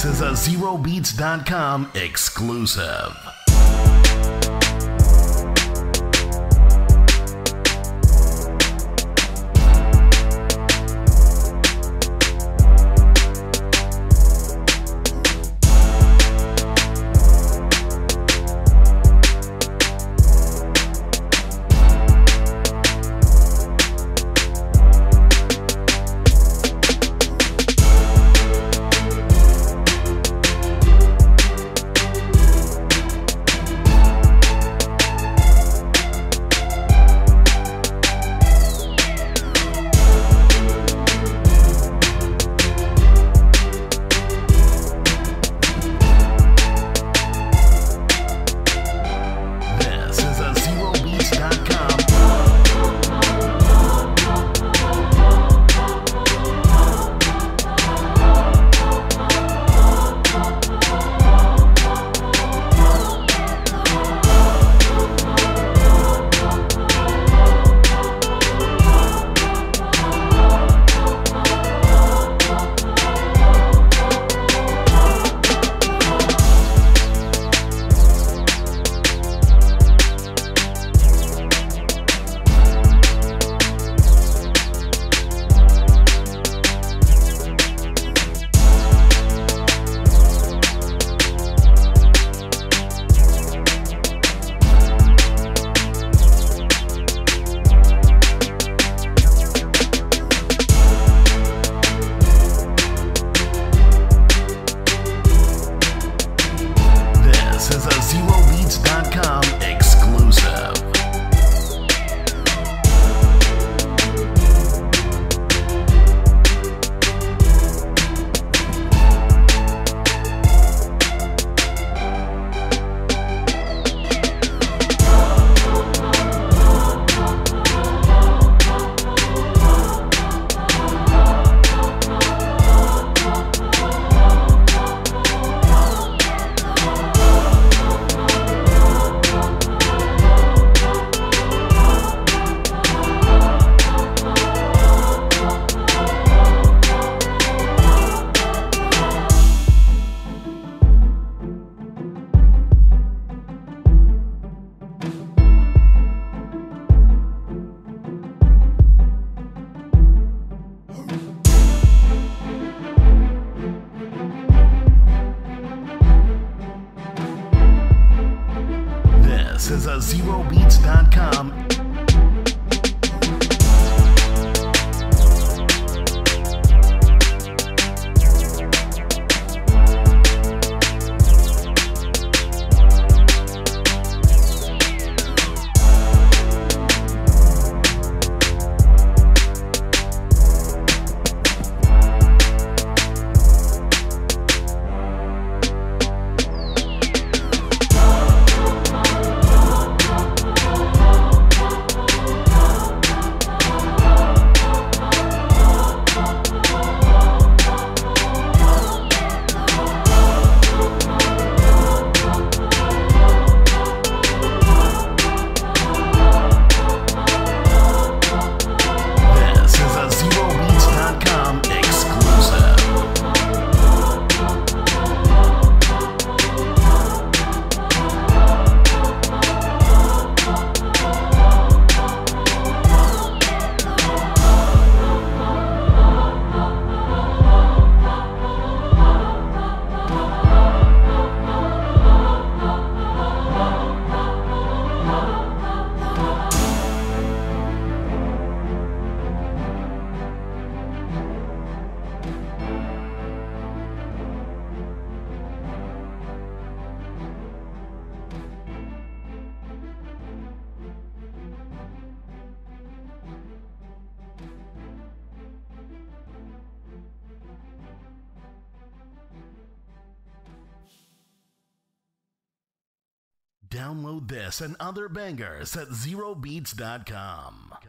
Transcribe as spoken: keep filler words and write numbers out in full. This is a Zero Beats dot com exclusive. This is a Zero Beats dot com. Download this and other bangers at Zero Beats dot com.